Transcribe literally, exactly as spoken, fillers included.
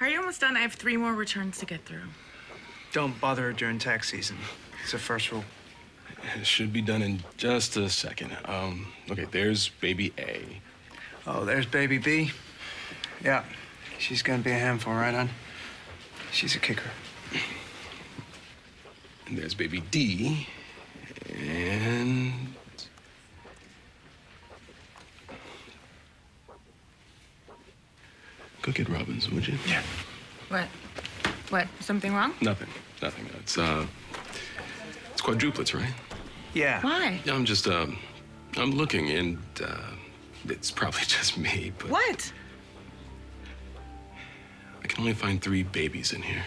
Are you almost done? I have three more returns to get through. Don't bother during tax season. It's a first rule. It should be done in just a second. Um, okay, there's baby A. Oh, there's baby B. Yeah, she's gonna be a handful, right, hon? She's a kicker. And there's baby D. And... go get Robbins, would you? Yeah. What? What? Something wrong? Nothing. Nothing. It's, uh... it's quadruplets, right? Yeah. Why? I'm just, um... I'm looking, and, uh... it's probably just me, but... What? I can only find three babies in here.